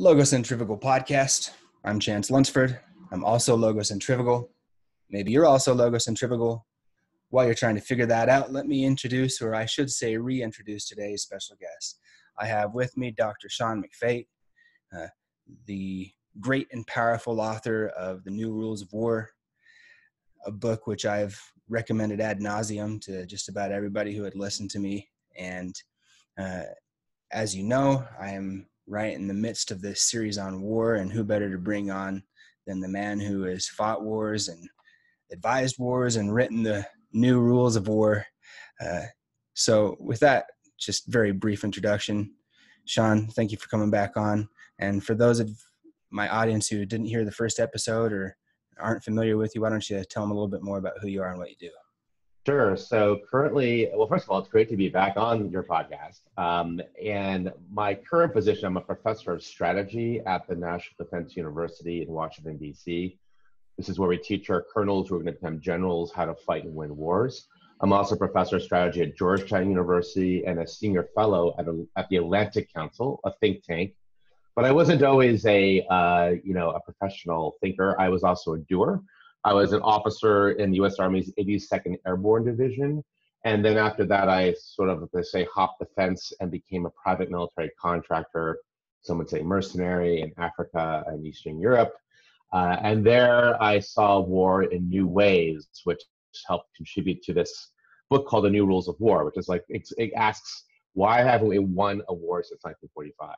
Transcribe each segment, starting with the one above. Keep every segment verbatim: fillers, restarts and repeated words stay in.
Logocentrifugal podcast. I'm Chance Lunsford. I'm also Logocentrifugal. Maybe you're also Logocentrifugal. While you're trying to figure that out, let me introduce, or I should say reintroduce, today's special guest. I have with me Doctor Sean McFate, uh, the great and powerful author of The New Rules of War, a book which I've recommended ad nauseum to just about everybody who had listened to me. And uh, as you know, I am right in the midst of this series on war, and who better to bring on than the man who has fought wars and advised wars and written the new rules of war. Uh, so with that, just very brief introduction, Sean, thank you for coming back on. And for those of my audience who didn't hear the first episode or aren't familiar with you, why don't you tell them a little bit more about who you are and what you do? Sure. So currently, well, first of all, it's great to be back on your podcast. Um, and my current position, I'm a professor of strategy at the National Defense University in Washington, D C. This is where we teach our colonels who are going to become generals how to fight and win wars. I'm also a professor of strategy at Georgetown University and a senior fellow at, a, at the Atlantic Council, a think tank. But I wasn't always a, uh, you know, a professional thinker. I was also a doer. I was an officer in the U S Army's eighty-second Airborne Division. And then after that, I sort of, they say, hopped the fence and became a private military contractor, some would say mercenary, in Africa and Eastern Europe. Uh, and there I saw war in new ways, which helped contribute to this book called The New Rules of War, which is like, it's, it asks, why haven't we won a war since nineteen forty-five?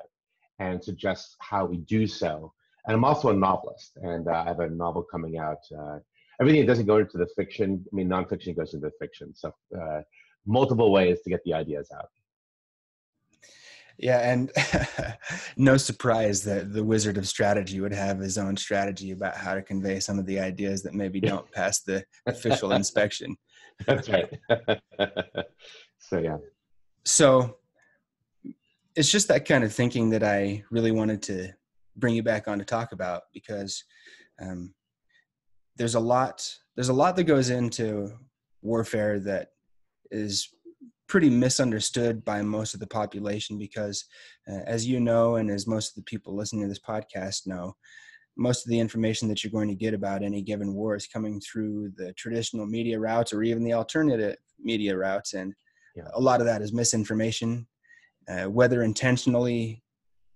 And suggests how we do so. And I'm also a novelist, and uh, I have a novel coming out. Uh, everything that doesn't go into the fiction, I mean, nonfiction goes into the fiction. So uh, multiple ways to get the ideas out. Yeah, and no surprise that the wizard of strategy would have his own strategy about how to convey some of the ideas that maybe don't pass the official inspection. That's right. So, yeah. So it's just that kind of thinking that I really wanted to bring you back on to talk about, because um, there's a lot, there's a lot that goes into warfare that is pretty misunderstood by most of the population, because uh, as you know, and as most of the people listening to this podcast know, most of the information that you're going to get about any given war is coming through the traditional media routes or even the alternative media routes. And yeah, a lot of that is misinformation, uh, whether intentionally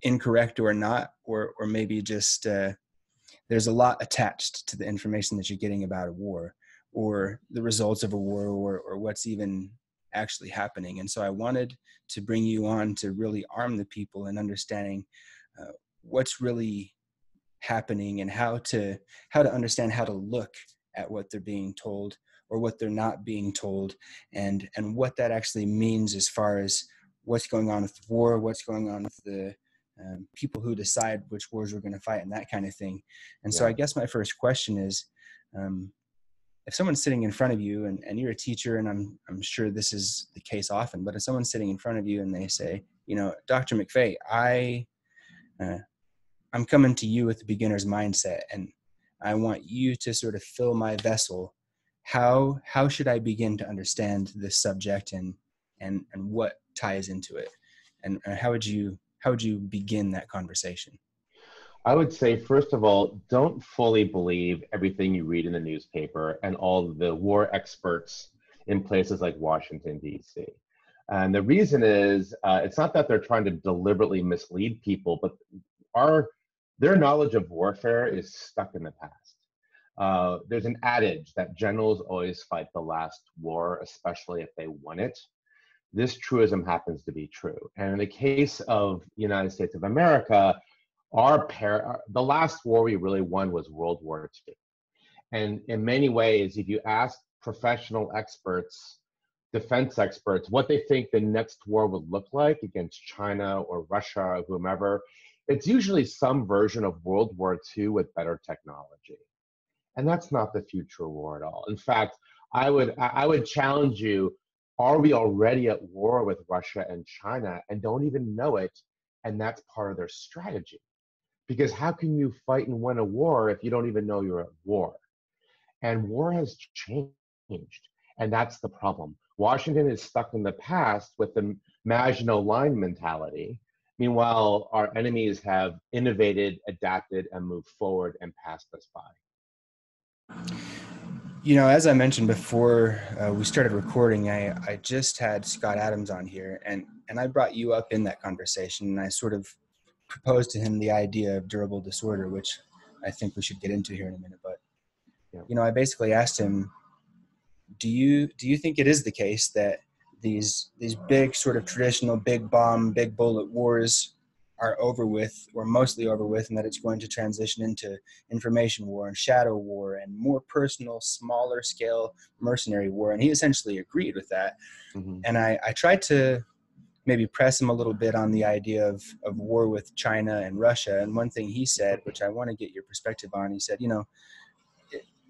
incorrect or not, or or maybe just uh, there's a lot attached to the information that you're getting about a war or the results of a war, or, or what's even actually happening. And so I wanted to bring you on to really arm the people in understanding uh, what's really happening and how to how to understand how to look at what they're being told or what they're not being told, and and what that actually means as far as what's going on with the war, what's going on with the Um, people who decide which wars we're going to fight and that kind of thing. And yeah. So I guess my first question is, um, if someone's sitting in front of you, and, and you're a teacher, and I'm I'm sure this is the case often, but if someone's sitting in front of you and they say, you know, Doctor McFate, I, uh, I'm coming to you with the beginner's mindset, and I want you to sort of fill my vessel. How how should I begin to understand this subject, and and and what ties into it, and, and how would you How would you begin that conversation? I would say, first of all, don't fully believe everything you read in the newspaper and all the war experts in places like Washington, D C. And the reason is, uh, it's not that they're trying to deliberately mislead people, but our their knowledge of warfare is stuck in the past. Uh, there's an adage that generals always fight the last war, especially if they won it. This truism happens to be true. And in the case of the United States of America, our par- the last war we really won was World War Two. And in many ways, if you ask professional experts, defense experts, what they think the next war would look like against China or Russia or whomever, it's usually some version of World War Two with better technology. And that's not the future war at all. In fact, I would I would challenge you, are we already at war with Russia and China and don't even know it? And that's part of their strategy. Because how can you fight and win a war if you don't even know you're at war? And war has changed. And that's the problem. Washington is stuck in the past with the Maginot Line mentality Meanwhile, our enemies have innovated, adapted, and moved forward and passed us by. You know, as I mentioned before uh, we started recording, I, I just had Scott Adams on here, and, and I brought you up in that conversation, and I sort of proposed to him the idea of durable disorder, which I think we should get into here in a minute. But, yeah. you know, I basically asked him, do you do you think it is the case that these these big sort of traditional big bomb, big bullet wars are over with, or mostly over with, and that it's going to transition into information war and shadow war and more personal, smaller scale mercenary war? And he essentially agreed with that. Mm-hmm. And I, I tried to maybe press him a little bit on the idea of, of war with China and Russia. And one thing he said, which I want to get your perspective on, he said, you know,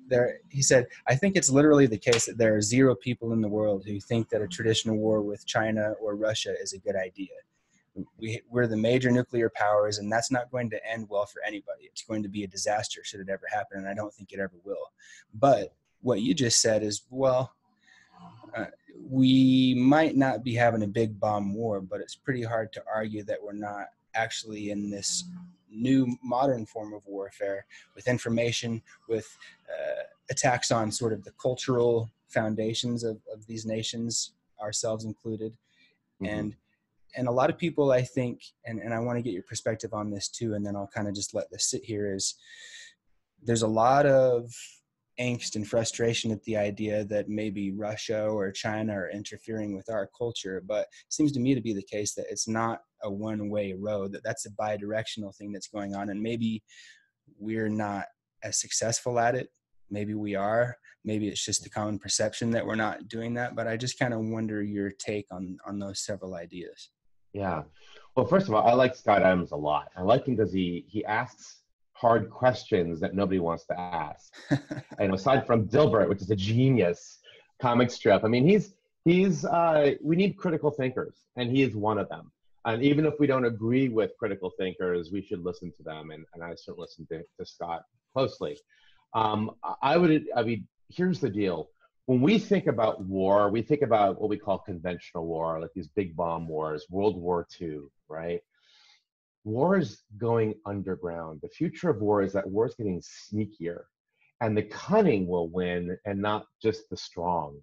There, he said, I think it's literally the case that there are zero people in the world who think that a traditional war with China or Russia is a good idea. We, we're the major nuclear powers, and that's not going to end well for anybody. It's going to be a disaster should it ever happen, and I don't think it ever will. But what you just said is, well, uh, we might not be having a big bomb war, but it's pretty hard to argue that we're not actually in this new modern form of warfare with information, with uh, attacks on sort of the cultural foundations of, of these nations, ourselves included. Mm-hmm. And and a lot of people, I think, and, and I want to get your perspective on this too, and then I'll kind of just let this sit here, is there's a lot of angst and frustration at the idea that maybe Russia or China are interfering with our culture, but it seems to me to be the case that it's not a one-way road, that that's a bi-directional thing that's going on, and maybe we're not as successful at it. Maybe we are. Maybe it's just the common perception that we're not doing that, but I just kind of wonder your take on, on those several ideas. Yeah. Well, first of all, I like Scott Adams a lot. I like him because he, he asks hard questions that nobody wants to ask. And aside from Dilbert, which is a genius comic strip, I mean, he's, he's uh, we need critical thinkers, and he is one of them. And even if we don't agree with critical thinkers, we should listen to them. And, and I certainly listen to, to Scott closely. Um, I would, I mean, here's the deal. When we think about war, we think about what we call conventional war, like these big bomb wars, World War Two, right? War is going underground. The future of war is that war is getting sneakier, and the cunning will win and not just the strong.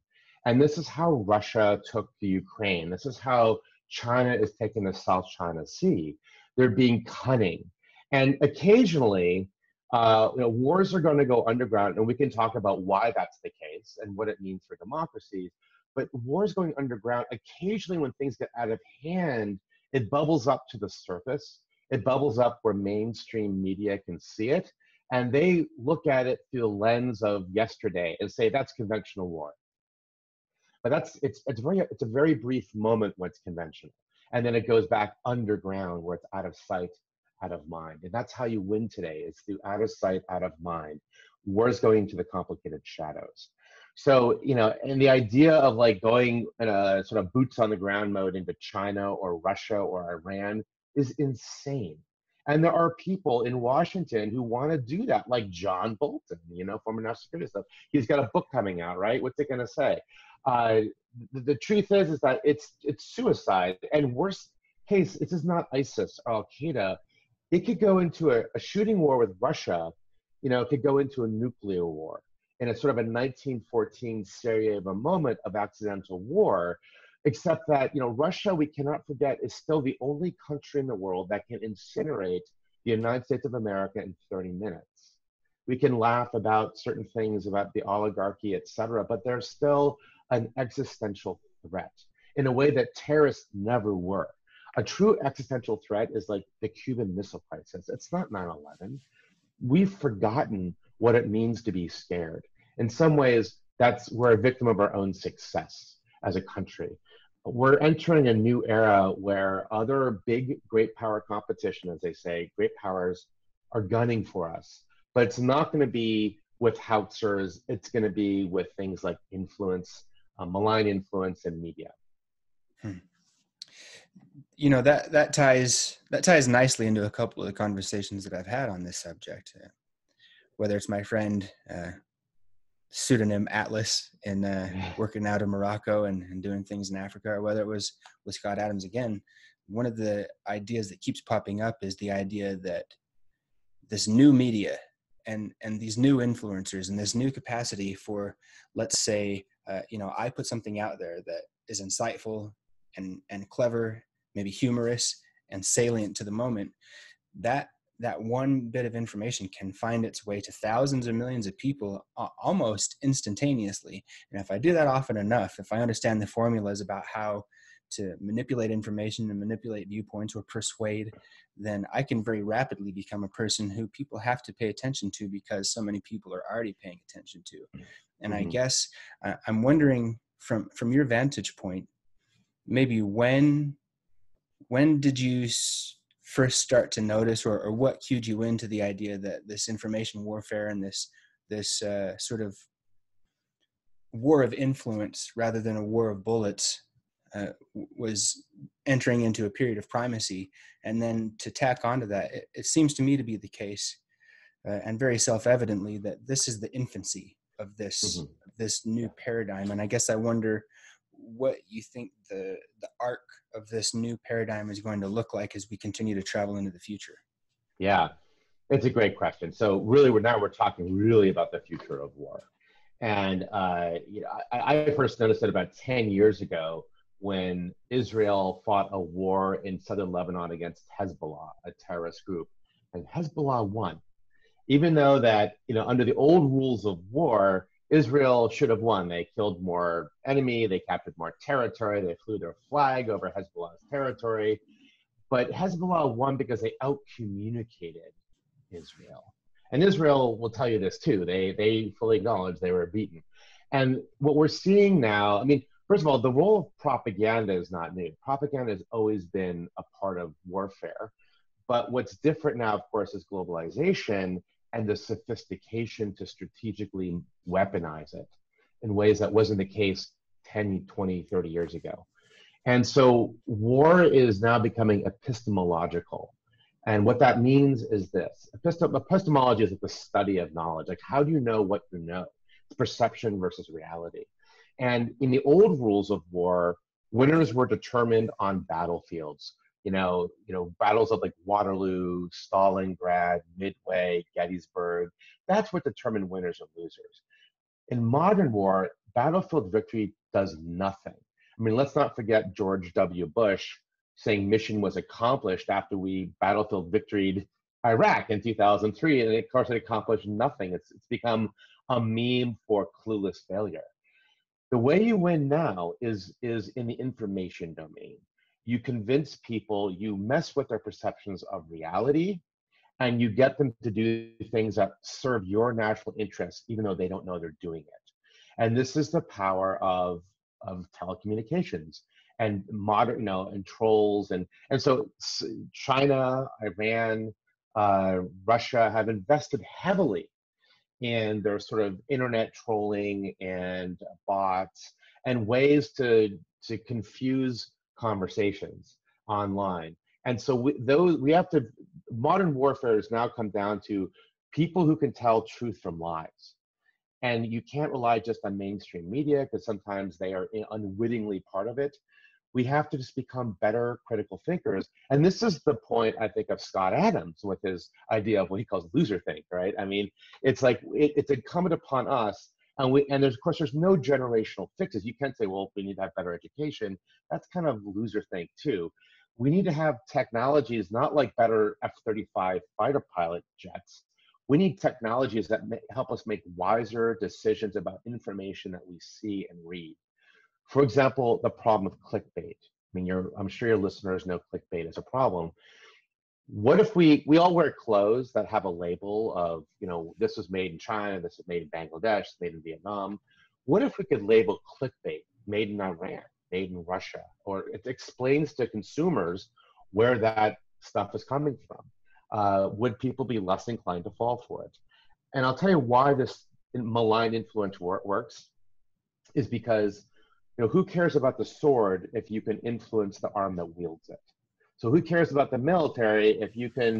And this is how Russia took the Ukraine. This is how China is taking the South China Sea. They're being cunning. And occasionally, uh, you know, wars are going to go underground, and we can talk about why that's the case and what it means for democracies. But wars going underground, occasionally when things get out of hand, it bubbles up to the surface. It bubbles up where mainstream media can see it. And they look at it through the lens of yesterday and say, that's conventional war. But that's it's it's very it's a very brief moment when it's conventional, and then it goes back underground where it's out of sight, out of mind. And that's how you win today. It's through out of sight, out of mind. War's going to the complicated shadows. So you know, and the idea of like going in a sort of boots on the ground mode into China or Russia or Iran is insane. And there are people in Washington who want to do that, like John Bolton, you know, former national security stuff. He's got a book coming out, right? What's it going to say? Uh, the, the truth is, is that it's it's suicide, and worst case, this is not ISIS or Al Qaeda. It could go into a, a shooting war with Russia. You know, it could go into a nuclear war, in a sort of a nineteen fourteen Sarajevo moment of accidental war. Except that, you know, Russia, we cannot forget, is still the only country in the world that can incinerate the United States of America in thirty minutes. We can laugh about certain things about the oligarchy, et cetera, but they're still an existential threat in a way that terrorists never were. A true existential threat is like the Cuban Missile Crisis. It's not nine eleven. We've forgotten what it means to be scared. In some ways, that's we're a victim of our own success as a country. We're entering a new era where other big great power competition, as they say, great powers are gunning for us, but it's not going to be with howitzers. It's going to be with things like influence, Uh, malign influence in media. Hmm. You know, that that ties that ties nicely into a couple of the conversations that I've had on this subject. Uh, whether it's my friend uh, pseudonym Atlas and uh, working out of Morocco and, and doing things in Africa, or whether it was with Scott Adams again, one of the ideas that keeps popping up is the idea that this new media and and these new influencers and this new capacity for, let's say, uh, you know, I put something out there that is insightful and and clever, maybe humorous and salient to the moment, that that one bit of information can find its way to thousands or millions of people almost instantaneously. And if I do that often enough, if I understand the formulas about how to manipulate information and manipulate viewpoints or persuade, then I can very rapidly become a person who people have to pay attention to because so many people are already paying attention to. And mm-hmm. I guess uh, I'm wondering from, from your vantage point, maybe when, when did you s- first start to notice, or, or what cued you into the idea that this information warfare and this, this uh, sort of war of influence rather than a war of bullets Uh, was entering into a period of primacy? And then to tack onto that, it, it seems to me to be the case, uh, and very self-evidently, that this is the infancy of this mm-hmm. this new paradigm. And I guess I wonder what you think the the arc of this new paradigm is going to look like as we continue to travel into the future. Yeah, it's a great question. So really, we're now we're talking really about the future of war. And uh, you know, I, I first noticed it about ten years ago, when Israel fought a war in southern Lebanon against Hezbollah, a terrorist group, and Hezbollah won. Even though that, you know, under the old rules of war, Israel should have won. They killed more enemy, they captured more territory, they flew their flag over Hezbollah's territory. But Hezbollah won because they out-communicated Israel. And Israel will tell you this too, they, they fully acknowledge they were beaten. And what we're seeing now, I mean, first of all, the role of propaganda is not new. Propaganda has always been a part of warfare. But what's different now, of course, is globalization and the sophistication to strategically weaponize it in ways that wasn't the case ten, twenty, thirty years ago. And so war is now becoming epistemological. And what that means is this. Epistem- epistemology is like the study of knowledge. Like, how do you know what you know? It's perception versus reality. And in the old rules of war, winners were determined on battlefields. You know, you know, battles of like Waterloo, Stalingrad, Midway, Gettysburg. That's what determined winners and losers. In modern war, battlefield victory does nothing. I mean, let's not forget George W. Bush saying mission was accomplished after we battlefield victoried Iraq in two thousand three, and of course it accomplished nothing. It's it's become a meme for clueless failure. The way you win now is, is in the information domain. You convince people, you mess with their perceptions of reality, and you get them to do things that serve your national interests, even though they don't know they're doing it. And this is the power of, of telecommunications and modern, you know, and trolls. And, and so China, Iran, uh, Russia have invested heavily and there's sort of internet trolling and bots and ways to to confuse conversations online. And so we, those, we have to, modern warfare has now come down to people who can tell truth from lies. And you can't rely just on mainstream media because sometimes they are in, unwittingly part of it. We have to just become better critical thinkers. And this is the point, I think, of Scott Adams with his idea of what he calls loser think, right? I mean, it's like, it, it's incumbent upon us. And we, and there's, of course, there's no generational fixes. You can't say, well, we need to have better education. That's kind of loser think too. We need to have technologies, not like better F thirty-five fighter pilot jets. We need technologies that help us make wiser decisions about information that we see and read. For example, the problem of clickbait. I mean, you're, I'm sure your listeners know clickbait is a problem. What if we, we all wear clothes that have a label of, you know, this was made in China, this is made in Bangladesh, made in Vietnam. What if we could label clickbait, made in Iran, made in Russia, or it explains to consumers where that stuff is coming from? Uh, would people be less inclined to fall for it? And I'll tell you why this malign influence works is because, you know, who cares about the sword if you can influence the arm that wields it? So who cares about the military if you can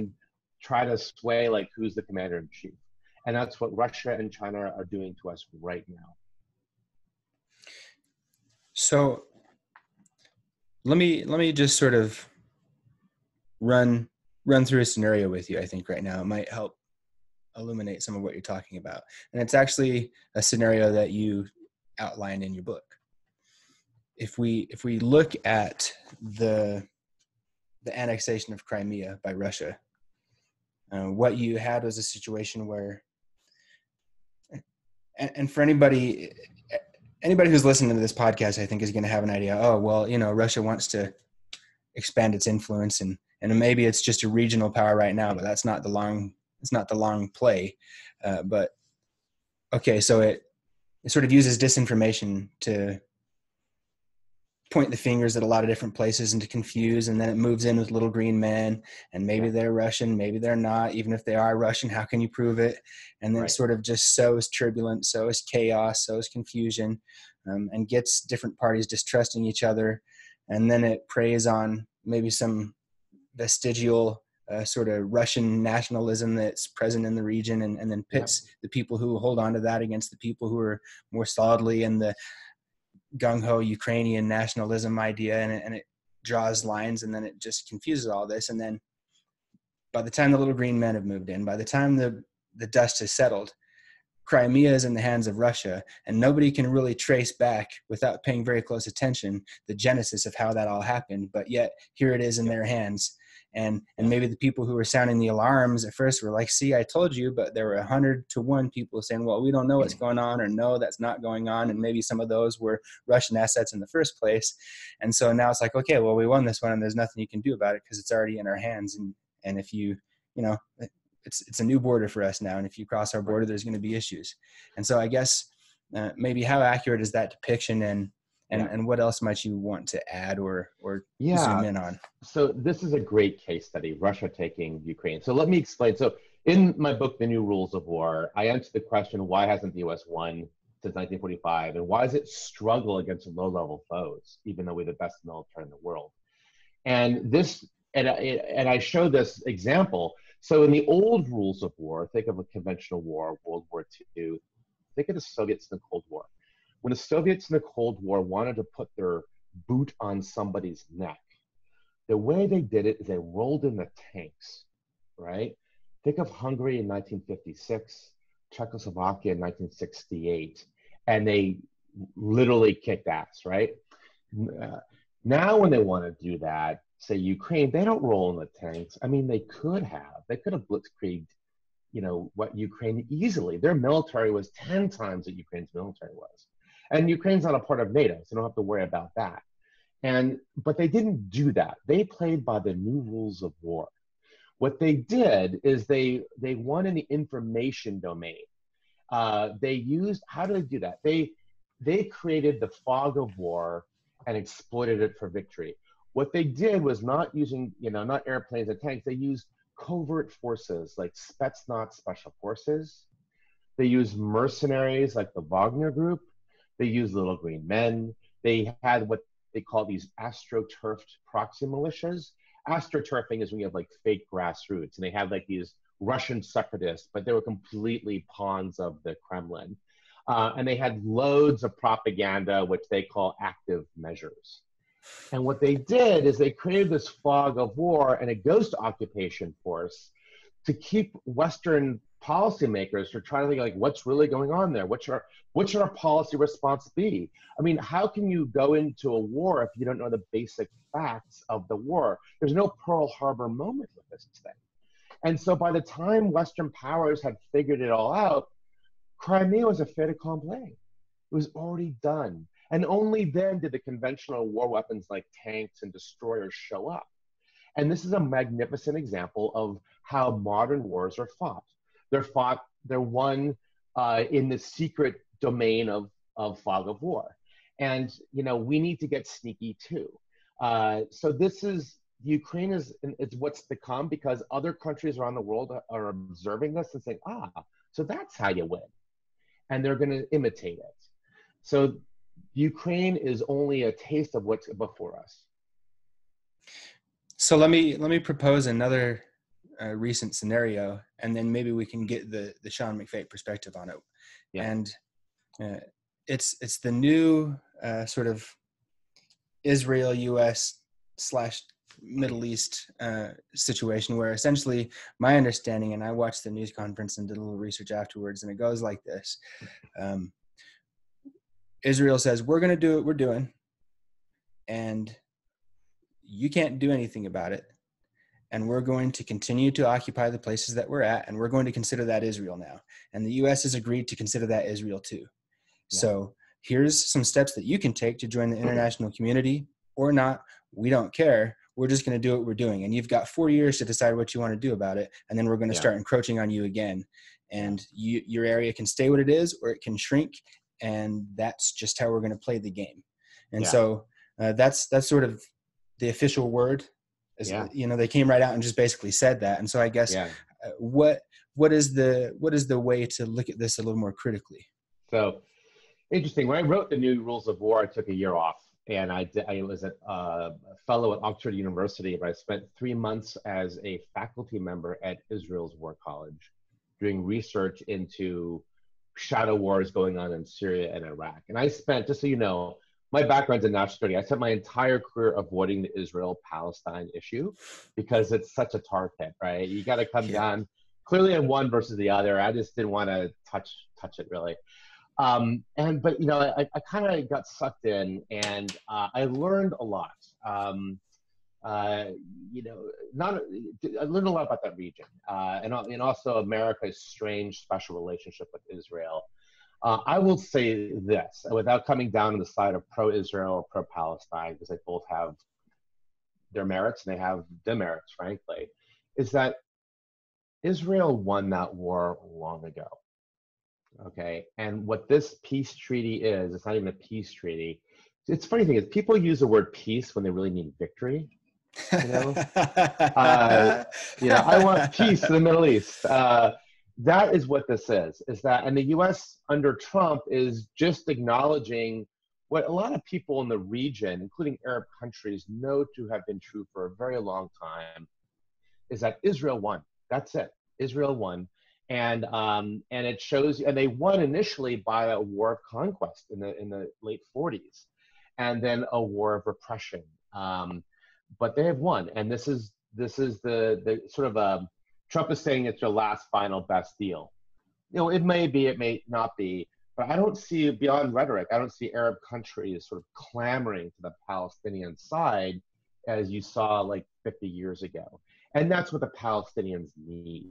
try to sway, like, who's the commander in chief? And that's what Russia and China are doing to us right now. So let me let me just sort of run run through a scenario with you, I think, right now. It might help illuminate some of what you're talking about. And it's actually a scenario that you outlined in your book. If we if we look at the the annexation of Crimea by Russia, uh, what you had was a situation where, and, and for anybody anybody who's listening to this podcast, I think is going to have an idea. Oh, well, you know, Russia wants to expand its influence, and and maybe it's just a regional power right now, but that's not the long it's not the long play. Uh, but okay, so it it sort of uses disinformation to point the fingers at a lot of different places and to confuse, and then it moves in with little green men, and maybe they're Russian, maybe they're not. Even if they are Russian, how can you prove it? And then right. It sort of just sows turbulence, sows chaos, sows confusion, um, and gets different parties distrusting each other. And then it preys on maybe some vestigial uh, sort of Russian nationalism that's present in the region, and, and then pits yeah. the people who hold on to that against the people who are more solidly in the gung-ho Ukrainian nationalism idea, and it, and it draws lines, and then it just confuses all this. And then by the time the little green men have moved in, by the time the, the dust has settled, Crimea is in the hands of Russia, and nobody can really trace back, without paying very close attention, the genesis of how that all happened. But yet here it is in their hands. And and maybe the people who were sounding the alarms at first were like, see, I told you, but there were a hundred to one people saying, well, we don't know what's going on, or no, that's not going on. And maybe some of those were Russian assets in the first place. And so now it's like, okay, well, we won this one, and there's nothing you can do about it because it's already in our hands. And, and if you, you know, it's it's a new border for us now. And if you cross our border, there's going to be issues. And so I guess uh, maybe how accurate is that depiction, and And, yeah. and what else might you want to add or or yeah. zoom in on? So this is a great case study, Russia taking Ukraine. So let me explain. So in my book, The New Rules of War, I answered the question, why hasn't the U S won since nineteen forty-five? And why does it struggle against low-level foes, even though we're the best military in the world? And this, and I, and I show this example. So in the old rules of war, think of a conventional war, World War Two, think of the Soviets in the Cold War. When the Soviets in the Cold War wanted to put their boot on somebody's neck, the way they did it is they rolled in the tanks, right? Think of Hungary in nineteen fifty-six, Czechoslovakia in nineteen sixty-eight, and they literally kicked ass, right? Uh, now when they want to do that, say Ukraine, they don't roll in the tanks. I mean, they could have. They could have blitzkrieged, you know, what Ukraine easily. Their military was ten times what Ukraine's military was. And Ukraine's not a part of NATO, so you don't have to worry about that. And, but they didn't do that. They played by the new rules of war. What they did is they, they won in the information domain. Uh, they used, how do they do that? They, they created the fog of war and exploited it for victory. What they did was not using, you know, not airplanes and tanks. They used covert forces like Spetsnaz Special Forces. They used mercenaries like the Wagner Group. They used little green men. They had what they call these astroturfed proxy militias. Astroturfing is when you have like fake grassroots, and they had like these Russian separatists, but they were completely pawns of the Kremlin. Uh, and they had loads of propaganda, which they call active measures. And what they did is they created this fog of war and a ghost occupation force to keep Western policymakers are trying to think like, what's really going on there? What should, our, what should our policy response be? I mean, how can you go into a war if you don't know the basic facts of the war? There's no Pearl Harbor moment with this thing. And so by the time Western powers had figured it all out, Crimea was a fait accompli. It was already done. And only then did the conventional war weapons like tanks and destroyers show up. And this is a magnificent example of how modern wars are fought. They're fought, they're won uh, in the secret domain of, of fog of war. And, you know, we need to get sneaky too. Uh, so this is, Ukraine is it's what's to come, because other countries around the world are observing this and saying, ah, so that's how you win. And they're gonna imitate it. So Ukraine is only a taste of what's before us. So let me, let me propose another a recent scenario, and then maybe we can get the the Sean McFate perspective on it. Yeah. And uh, it's it's the new uh, sort of Israel U S slash Middle East uh, situation, where essentially my understanding, and I watched the news conference and did a little research afterwards, and it goes like this. Um, Israel says, we're going to do what we're doing, and you can't do anything about it, and we're going to continue to occupy the places that we're at, and we're going to consider that Israel now. And the U S has agreed to consider that Israel too. Yeah. So here's some steps that you can take to join the international community or not. We don't care. We're just going to do what we're doing. And you've got four years to decide what you want to do about it. And then we're going to yeah. start encroaching on you again. And you, your area can stay what it is, or it can shrink. And that's just how we're going to play the game. And yeah. so uh, that's, that's sort of the official word. Is, yeah. You know, they came right out and just basically said that. And so I guess yeah. uh, what, what is the, what is the way to look at this a little more critically? So interesting. When I wrote The New Rules of War, I took a year off. And I, I was a uh, fellow at Oxford University, but I spent three months as a faculty member at Israel's War College doing research into shadow wars going on in Syria and Iraq. And I spent, just so you know, my background's in national security. I spent my entire career avoiding the Israel-Palestine issue because it's such a tar pit, right? You got to come yeah. down clearly on one versus the other. I just didn't want to touch touch it, really. Um, and, but, you know, I, I kind of got sucked in, and, uh, I learned a lot, um, uh, you know, not, I learned a lot about that region, uh, and, and also America's strange special relationship with Israel. Uh, I will say this, without coming down on the side of pro-Israel or pro-Palestine, because they both have their merits and they have demerits, frankly, is that Israel won that war long ago. Okay, and what this peace treaty is, it's not even a peace treaty. It's funny thing is people use the word peace when they really mean victory. You know, uh, you know, I want peace in the Middle East. Uh, that is what this is. Is that, and the U S under Trump is just acknowledging what a lot of people in the region, including Arab countries, know to have been true for a very long time, is that Israel won. That's it. Israel won. And um, and it shows, and they won initially by a war of conquest in the in the late forties, and then a war of repression. Um, but they have won, and this is this is the the sort of a, Trump is saying it's your last, final, best deal. You know, it may be, it may not be, but I don't see beyond rhetoric. I don't see Arab countries sort of clamoring to the Palestinian side as you saw like fifty years ago, and that's what the Palestinians need.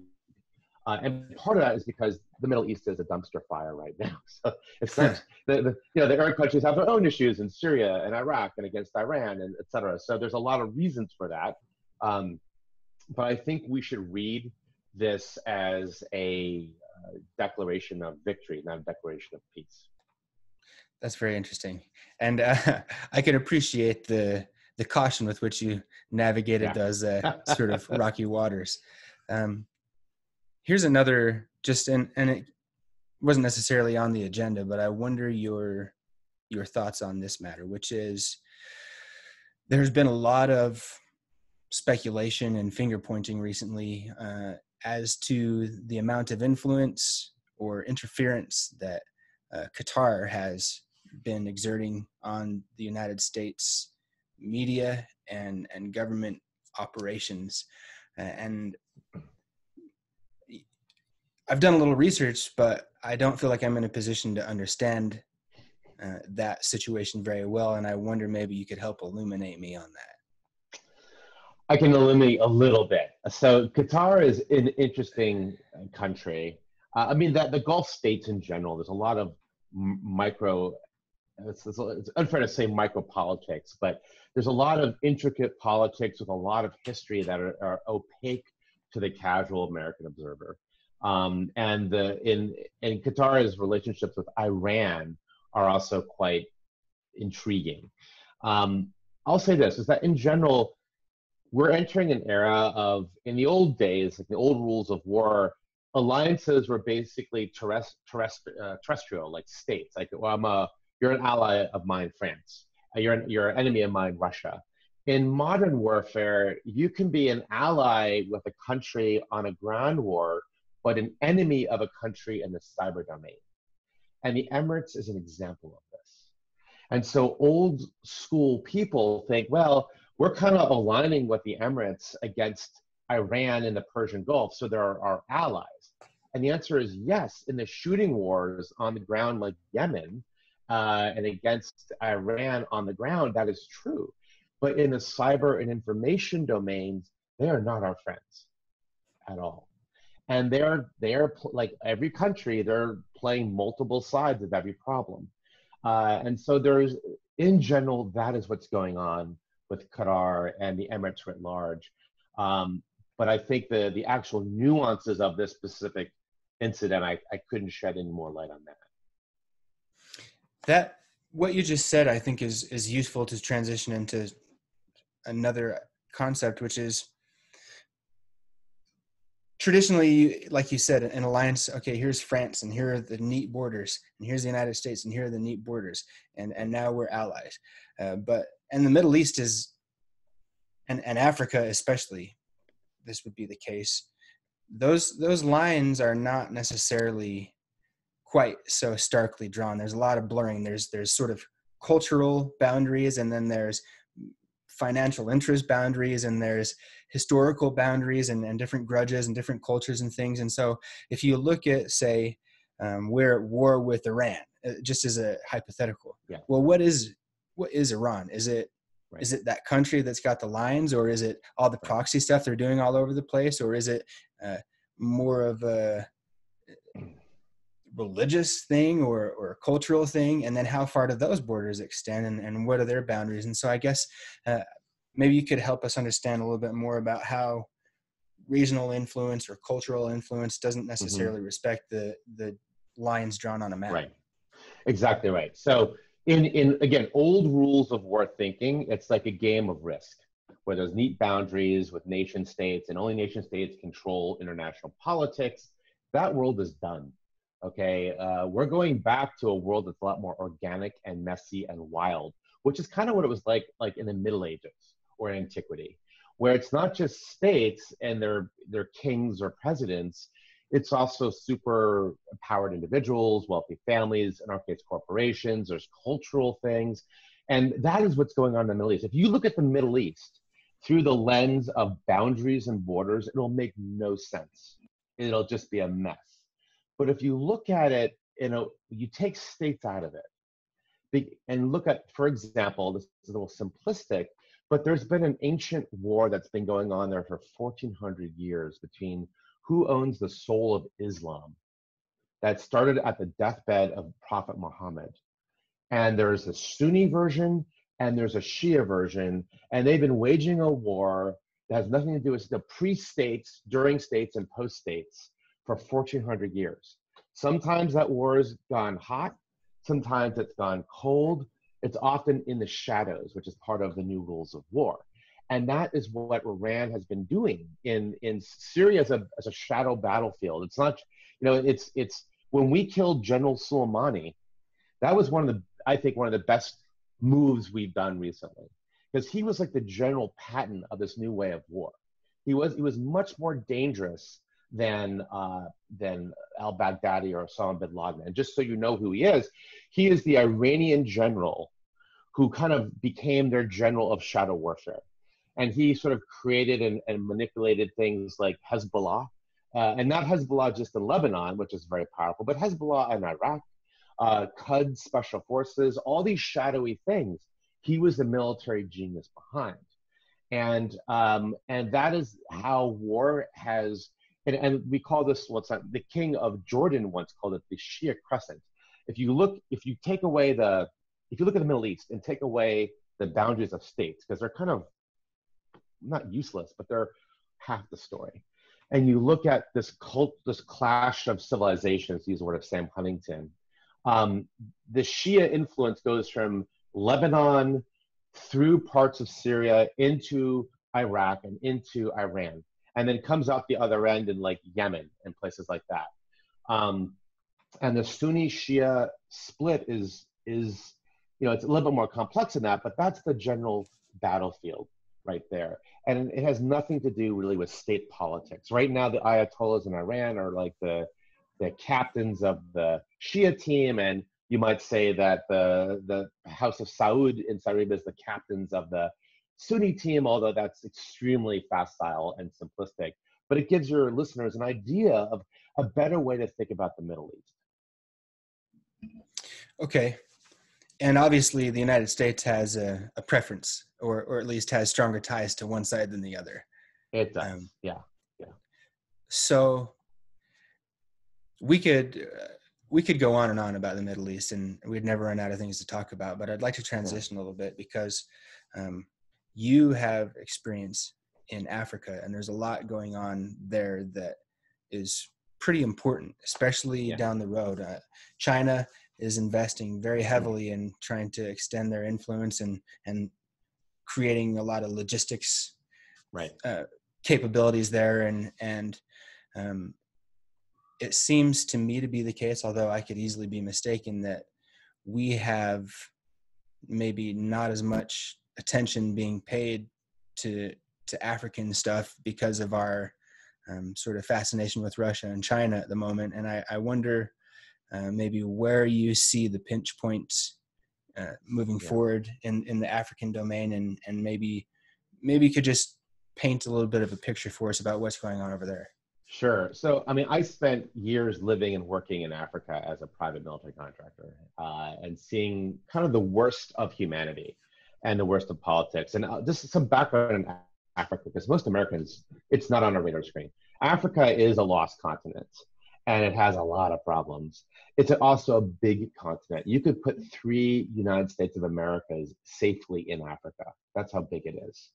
Uh, and part of that is because the Middle East is a dumpster fire right now. So it's not, the, the, you know, the Arab countries have their own issues in Syria and Iraq and against Iran and et cetera. So there's a lot of reasons for that. Um, but I think we should read this as a uh, declaration of victory, not a declaration of peace. That's very interesting. And uh, I can appreciate the, the caution with which you navigated yeah. those uh, sort of rocky waters. Um, Here's another, just, and, and it wasn't necessarily on the agenda, but I wonder your your thoughts on this matter, which is there's been a lot of speculation and finger-pointing recently uh, as to the amount of influence or interference that uh, Qatar has been exerting on the United States media and, and government operations. Uh, and I've done a little research, but I don't feel like I'm in a position to understand uh, that situation very well. And I wonder maybe you could help illuminate me on that. I can illuminate a little bit. So Qatar is an interesting country. Uh, I mean, that the Gulf states in general, there's a lot of m- micro, it's, it's, it's unfair to say micro politics, but there's a lot of intricate politics with a lot of history that are, are opaque to the casual American observer. Um, and the, in, in Qatar's relationships with Iran are also quite intriguing. Um, I'll say this, is that in general, we're entering an era of, in the old days, like the old rules of war, alliances were basically terrest, terrest, uh, terrestrial, like states. Like, well, I'm a, you're an ally of mine, France. You're an, you're an enemy of mine, Russia. In modern warfare, you can be an ally with a country on a ground war, but an enemy of a country in the cyber domain. And the Emirates is an example of this. And so old school people think, well, we're kind of aligning with the Emirates against Iran and the Persian Gulf, so they're our allies. And the answer is yes, in the shooting wars on the ground like Yemen uh, and against Iran on the ground, that is true. But in the cyber and information domains, they are not our friends at all. And they're, they're like every country, they're playing multiple sides of every problem. Uh, and so there's, in general, that is what's going on with Qatar and the Emirates writ large. Um, but I think the, the actual nuances of this specific incident, I, I couldn't shed any more light on that. That, what you just said, I think is, is useful to transition into another concept, which is traditionally, like you said, an alliance, okay, here's France and here are the neat borders and here's the United States and here are the neat borders. And, and now we're allies. Uh, but, and the Middle East is, and, and Africa especially, this would be the case. Those, those lines are not necessarily quite so starkly drawn. There's a lot of blurring. There's, there's sort of cultural boundaries, and then there's financial interest boundaries, and there's historical boundaries, and, and different grudges and different cultures and things. And so if you look at, say, um, we're at war with Iran, uh, just as a hypothetical. Yeah. Well, what is, what is Iran? Is it, right. Is it that country that's got the lines, or is it all the proxy stuff they're doing all over the place? Or is it uh, more of a religious thing or, or a cultural thing? And then how far do those borders extend, and, and what are their boundaries? And so I guess uh, maybe you could help us understand a little bit more about how regional influence or cultural influence doesn't necessarily mm-hmm. respect the, the lines drawn on a map. Right. Exactly right. So In, in, again, old rules of war thinking, it's like a game of risk, where there's neat boundaries with nation states, and only nation states control international politics. That world is done, okay? Uh, we're going back to a world that's a lot more organic and messy and wild, which is kind of what it was like, like in the Middle Ages or antiquity, where it's not just states and their, their kings or presidents, it's also super empowered individuals, wealthy families, in our case, corporations. There's cultural things. And that is what's going on in the Middle East. If you look at the Middle East through the lens of boundaries and borders, it'll make no sense. It'll just be a mess. But if you look at it, you know, you take states out of it and look at, for example, this is a little simplistic, but there's been an ancient war that's been going on there for fourteen hundred years between who owns the soul of Islam, that started at the deathbed of Prophet Muhammad. And there's a Sunni version and there's a Shia version, and they've been waging a war that has nothing to do with the pre-states, during states, and post-states for fourteen hundred years. Sometimes that war has gone hot, sometimes it's gone cold. It's often in the shadows, which is part of the new rules of war. And that is what Iran has been doing in, in Syria as a, as a shadow battlefield. It's not, you know, it's, it's when we killed General Soleimani, that was one of the, I think, one of the best moves we've done recently, because he was like the General Patton of this new way of war. He was, he was much more dangerous than, uh, than al-Baghdadi or Osama bin Laden. And just so you know who he is, he is the Iranian general who kind of became their general of shadow warfare. And he sort of created and, and manipulated things like Hezbollah, uh, and not Hezbollah just in Lebanon, which is very powerful, but Hezbollah in Iraq, uh, Quds, Special Forces, all these shadowy things. He was the military genius behind. And um, and that is how war has, and, and we call this, what's well, the king of Jordan once called it the Shia Crescent. If you look, if you take away the, if you look at the Middle East and take away the boundaries of states, because they're kind of, not useless, but they're half the story. And you look at this cult, this clash of civilizations, use the word of Sam Huntington, um, the Shia influence goes from Lebanon through parts of Syria into Iraq and into Iran, and then comes out the other end in like Yemen and places like that. Um, and the Sunni Shia split is, is, you know, it's a little bit more complex than that, but that's the general battlefield right there. And it has nothing to do really with state politics. Right now, the Ayatollahs in Iran are like the, the captains of the Shia team. And you might say that the, the House of Saud in Saudi Arabia is the captains of the Sunni team, although that's extremely facile and simplistic. But it gives your listeners an idea of a better way to think about the Middle East. Okay. And obviously the United States has a, a preference, or, or at least has stronger ties to one side than the other. It does, um, yeah. yeah. So we could uh, we could go on and on about the Middle East, and we'd never run out of things to talk about, but I'd like to transition a little bit because um, you have experience in Africa, and there's a lot going on there that is pretty important, especially yeah. down the road. Uh, China is investing very heavily in trying to extend their influence and, and creating a lot of logistics right. uh, capabilities there. And, and um, it seems to me to be the case, although I could easily be mistaken, that we have maybe not as much attention being paid to to African stuff because of our um, sort of fascination with Russia and China at the moment. And I, I wonder uh, maybe where you see the pinch points uh, moving yeah. forward in, in the African domain, and, and maybe, maybe you could just paint a little bit of a picture for us about what's going on over there. Sure. So, I mean, I spent years living and working in Africa as a private military contractor uh, and seeing kind of the worst of humanity and the worst of politics. And uh, just some background in Africa, because most Americans, it's not on our radar screen. Africa is a lost continent, and it has a lot of problems. It's also a big continent. You could put three United States of Americas safely in Africa. That's how big it is.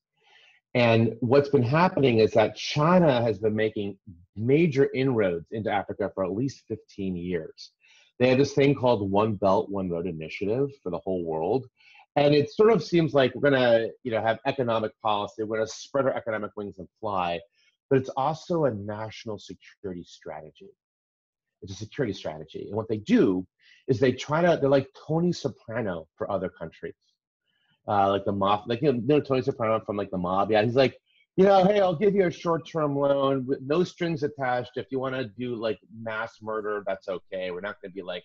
And what's been happening is that China has been making major inroads into Africa for at least fifteen years. They have this thing called One Belt, One Road initiative for the whole world. And it sort of seems like we're going to, you know, have economic policy. We're going to spread our economic wings and fly. But it's also a national security strategy. It's a security strategy. And what they do is they try to, they're like Tony Soprano for other countries. Uh, like the mob, like, you know, you know, Tony Soprano from like the mob. Yeah, he's like, you know, hey, I'll give you a short-term loan with no strings attached. If you want to do like mass murder, that's okay. We're not going to be like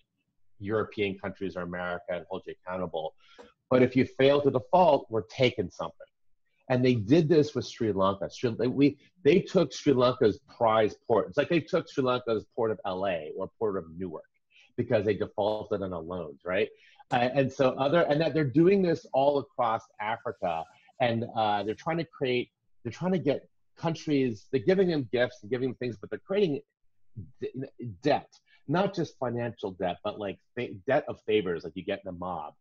European countries or America and hold you accountable. But if you fail to default, we're taking something. And they did this with Sri Lanka. Sri, we, they took Sri Lanka's prize port. It's like they took Sri Lanka's port of L A or port of Newark because they defaulted on the loans, right? Uh, and so other, and that they're doing this all across Africa. And uh, they're trying to create, they're trying to get countries, they're giving them gifts and giving them things, but they're creating de- debt, not just financial debt, but like fa- debt of favors like you get in the mob.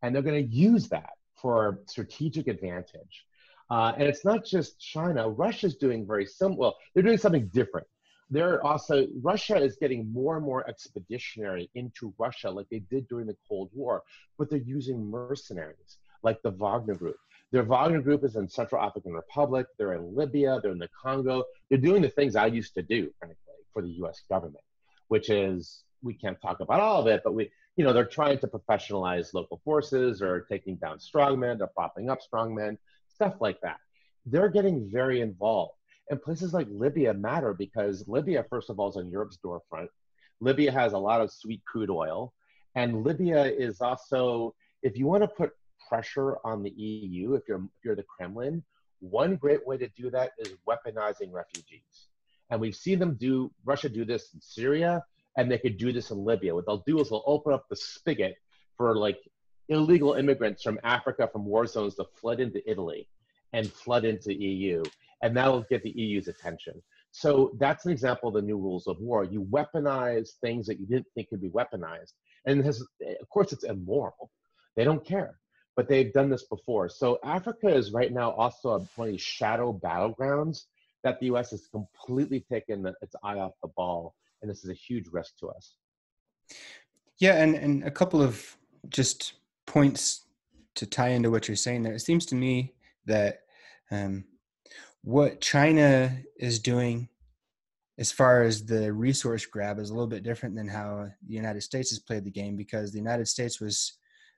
And they're going to use that for strategic advantage. Uh, and it's not just China. Russia's doing very similar. Well, they're doing something different. They're also, Russia is getting more and more expeditionary into Russia like they did during the Cold War, but they're using mercenaries like the Wagner Group. Their Wagner Group is in Central African Republic. They're in Libya. They're in the Congo. They're doing the things I used to do, frankly, for the U S government, which is, we can't talk about all of it, but we, you know, they're trying to professionalize local forces or taking down strongmen, they're propping up strongmen, stuff like that. They're getting very involved. And places like Libya matter because Libya, first of all, is on Europe's doorfront. Libya has a lot of sweet crude oil. And Libya is also, if you want to put pressure on the E U, if you're, if you're the Kremlin, one great way to do that is weaponizing refugees. And we've seen them do, Russia do this in Syria, and they could do this in Libya. What they'll do is they'll open up the spigot for like illegal immigrants from Africa, from war zones to flood into Italy and flood into E U. And that'll get the E U's attention. So that's an example of the new rules of war. You weaponize things that you didn't think could be weaponized. And has, of course it's immoral. They don't care, but they've done this before. So Africa is right now also a, one of these shadow battlegrounds that the U S has completely taken the, its eye off the ball. And this is a huge risk to us. Yeah, and, and a couple of just points to tie into what you're saying there. It seems to me that um, what China is doing as far as the resource grab is a little bit different than how the United States has played the game, because the United States was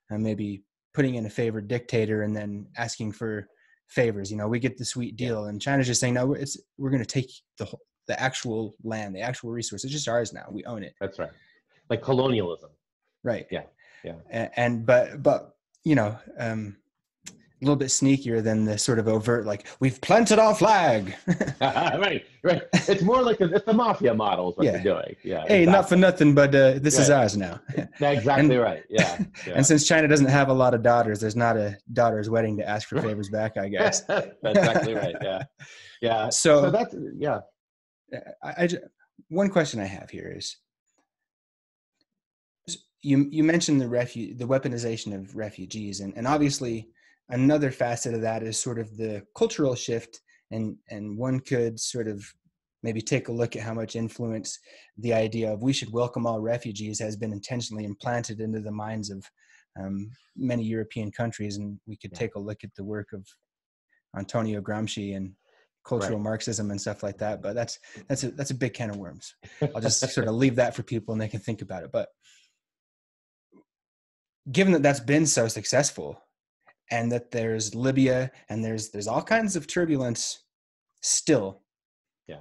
uh, maybe putting in a favored dictator and then asking for favors. You know, we get the sweet deal. Yeah. And China's just saying, no, it's, we're going to take the whole, the actual land, the actual resource. It's just ours now. We own it. That's right. Like colonialism. Right. Yeah. Yeah. And, and but, but, you know, um, a little bit sneakier than the sort of overt, like, we've planted our flag. Right, right. It's more like the, it's the mafia model is what yeah. they're doing. Yeah, hey, exactly. Not for nothing, but uh, this right. is ours now. Exactly and, right, yeah, yeah. And since China doesn't have a lot of daughters, there's not a daughter's wedding to ask for favors back, I guess. That's exactly right, yeah. Yeah, so, so that's, yeah. I, I, one question I have here is, you, you mentioned the, refu the weaponization of refugees, and, and obviously, another facet of that is sort of the cultural shift, and, and one could sort of maybe take a look at how much influence the idea of we should welcome all refugees has been intentionally implanted into the minds of um, many European countries. And we could take a look at the work of Antonio Gramsci and cultural right. Marxism and stuff like that. But that's, that's, a, that's a big can of worms. I'll just sort of leave that for people and they can think about it. But given that that's been so successful, and that there's Libya, and there's there's all kinds of turbulence still. Yeah.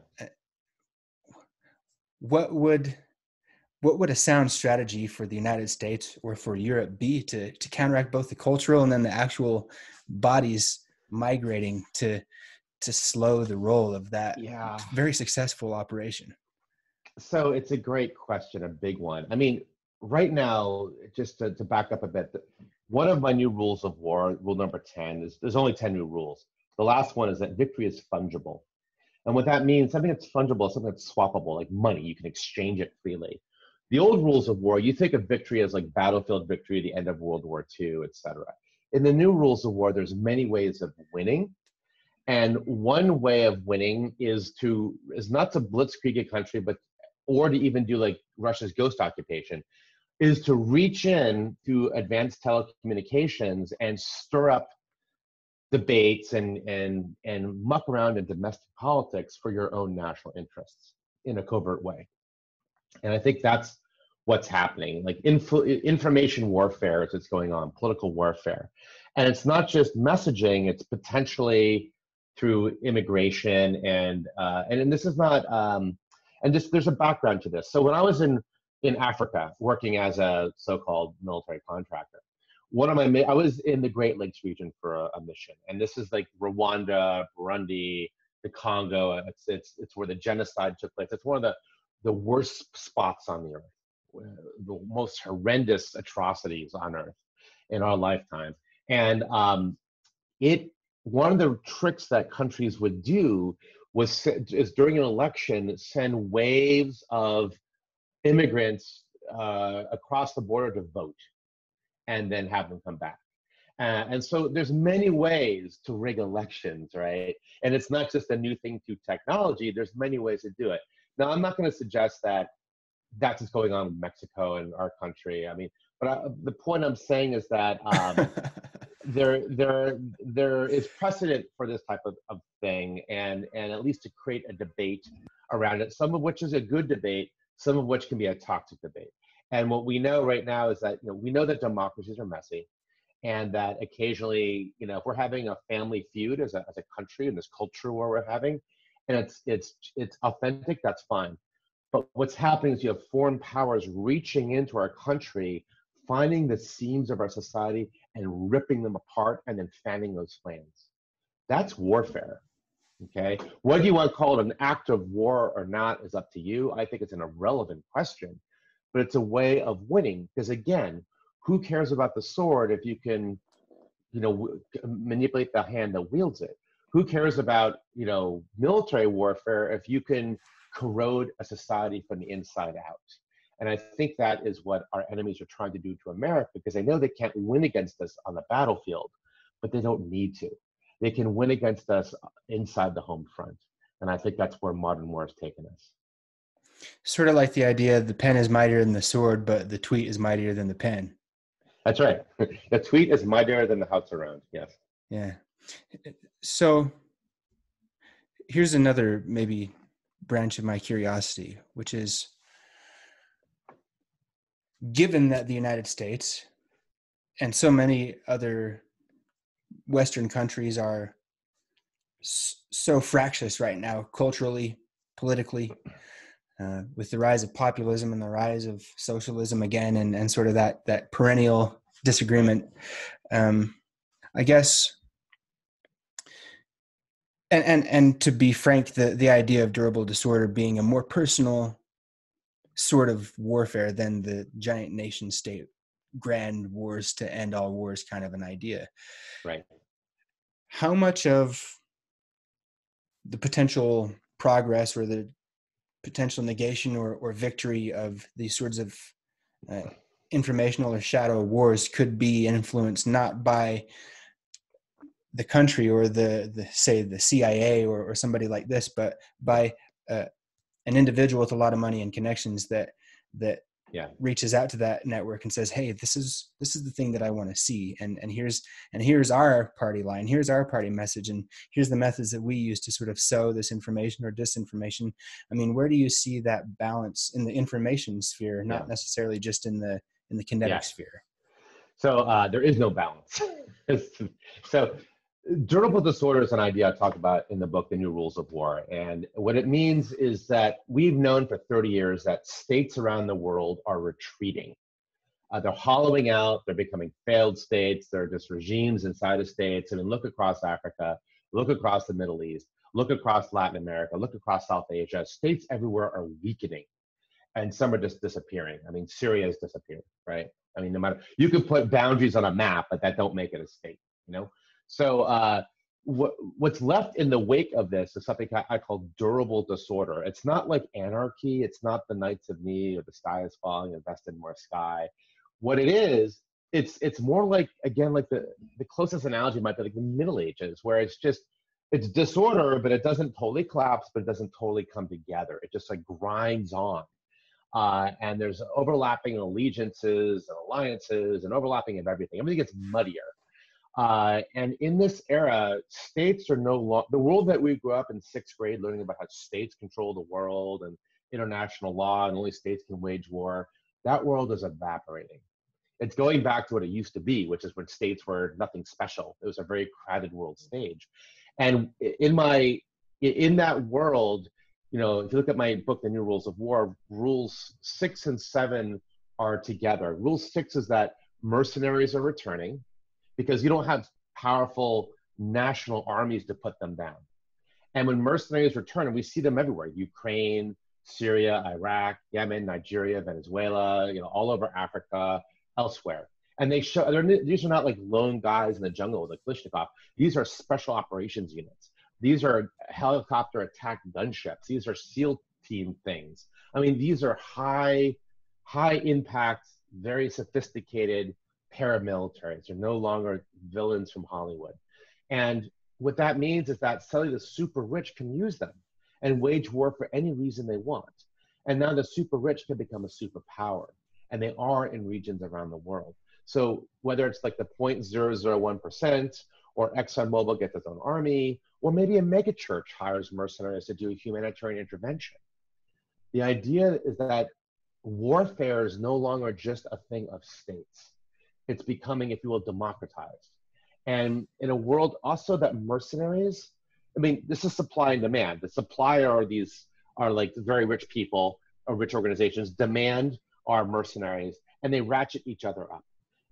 What would what would a sound strategy for the United States or for Europe be to to counteract both the cultural and then the actual bodies migrating to to slow the roll of that yeah. very successful operation? So it's a great question, a big one. I mean, right now, just to, to back up a bit. The, One of my new rules of war, rule number ten, is there's only ten new rules. The last one is that victory is fungible. And what that means, something that's fungible is something that's swappable, like money. You can exchange it freely. The old rules of war, you think of victory as like battlefield victory, the end of World War Two, et cetera. In the new rules of war, there's many ways of winning. And one way of winning is to is not to blitzkrieg a country, but or to even do like Russia's ghost occupation, is to reach in to advanced telecommunications and stir up debates and, and, and muck around in domestic politics for your own national interests in a covert way. And I think that's what's happening, like inf information warfare is what's going on, political warfare. And it's not just messaging, it's potentially through immigration and, uh, and, and this is not, um, and this, there's a background to this. So when I was in, in Africa, working as a so-called military contractor. One of my, I was in the Great Lakes region for a, a mission, and this is like Rwanda, Burundi, the Congo. It's, it's, it's where the genocide took place. It's one of the, the worst spots on the earth, the most horrendous atrocities on earth in our lifetime. And um, it, one of the tricks that countries would do was, is during an election, send waves of immigrants uh, across the border to vote and then have them come back. Uh, and so there's many ways to rig elections, right? And it's not just a new thing through technology, there's many ways to do it. Now, I'm not gonna suggest that that's what's going on in Mexico and our country. I mean, but I, the point I'm saying is that um, there, there, there is precedent for this type of, of thing, and, and at least to create a debate around it, some of which is a good debate, some of which can be a toxic debate. And what we know right now is that, you know, we know that democracies are messy, and that occasionally, you know, if we're having a family feud as a, as a country in this culture war we're having, and it's, it's, it's authentic, that's fine. But what's happening is you have foreign powers reaching into our country, finding the seams of our society and ripping them apart and then fanning those flames. That's warfare. Okay, whether you want to call it an act of war or not is up to you. I think it's an irrelevant question, but it's a way of winning. Because again, who cares about the sword if you can, you know, w manipulate the hand that wields it? Who cares about, you know, military warfare if you can corrode a society from the inside out? And I think that is what our enemies are trying to do to America, because they know they can't win against us on the battlefield, but they don't need to. They can win against us inside the home front. And I think that's where modern war has taken us. Sort of like the idea the pen is mightier than the sword, but the tweet is mightier than the pen. That's right. The tweet is mightier than the house around, yes. Yeah. So here's another maybe branch of my curiosity, which is, given that the United States and so many other Western countries are so fractious right now, culturally, politically, uh, with the rise of populism and the rise of socialism again, and, and sort of that, that perennial disagreement. Um, I guess And and and to be frank, the, the idea of durable disorder being a more personal sort of warfare than the giant nation state grand wars to end all wars kind of an idea. Right. How much of the potential progress or the potential negation or, or victory of these sorts of uh, informational or shadow wars could be influenced not by the country or the, the say the C I A or, or somebody like this, but by uh, an individual with a lot of money and connections that that yeah. reaches out to that network and says, "Hey, this is this is the thing that I want to see, and and here's and here's our party line, here's our party message, and here's the methods that we use to sort of sow this information or disinformation." I mean, where do you see that balance in the information sphere, not yeah. necessarily just in the in the kinetic yeah. sphere? So uh, there is no balance. So. Durable disorder is an idea I talk about in the book, The New Rules of War. And what it means is that we've known for thirty years that states around the world are retreating. Uh, they're hollowing out, they're becoming failed states, they're just regimes inside of states. I mean, look across Africa, look across the Middle East, look across Latin America, look across South Asia. States everywhere are weakening, and some are just disappearing. I mean, Syria is disappearing, right? I mean, no matter, you can put boundaries on a map, but that don't make it a state, you know? So uh, what, what's left in the wake of this is something I, I call durable disorder. It's not like anarchy. It's not the Knights of Ni or the sky is falling, invest in more sky. What it is, it's it's more like, again, like the, the closest analogy might be like the Middle Ages, where it's just, it's disorder, but it doesn't totally collapse, but it doesn't totally come together. It just like grinds on. Uh, and there's overlapping allegiances and alliances and overlapping of everything. Everything gets muddier. Uh, and in this era, states are no longer, the world that we grew up in sixth grade learning about how states control the world and international law and only states can wage war, that world is evaporating. It's going back to what it used to be, which is when states were nothing special. It was a very crowded world stage. And in my, in that world, you know, if you look at my book, The New Rules of War, rules six and seven are together. Rule six is that mercenaries are returning, because you don't have powerful national armies to put them down. And when mercenaries return, and we see them everywhere, Ukraine, Syria, Iraq, Yemen, Nigeria, Venezuela, you know, all over Africa, elsewhere. And they show, they're, these are not like lone guys in the jungle with a Kalashnikov. These are special operations units. These are helicopter attack gunships. These are SEAL team things. I mean, these are high, high impact, very sophisticated paramilitaries. They're no longer villains from Hollywood. And what that means is that suddenly the super rich can use them and wage war for any reason they want. And now the super rich can become a superpower. And they are in regions around the world. So whether it's like the zero point zero zero one percent or ExxonMobil gets its own army, or maybe a megachurch hires mercenaries to do humanitarian intervention. The idea is that warfare is no longer just a thing of states. It's becoming, if you will, democratized. And in a world also that mercenaries, I mean, this is supply and demand. The supply are these, are like very rich people or rich organizations. Demand are mercenaries, and they ratchet each other up.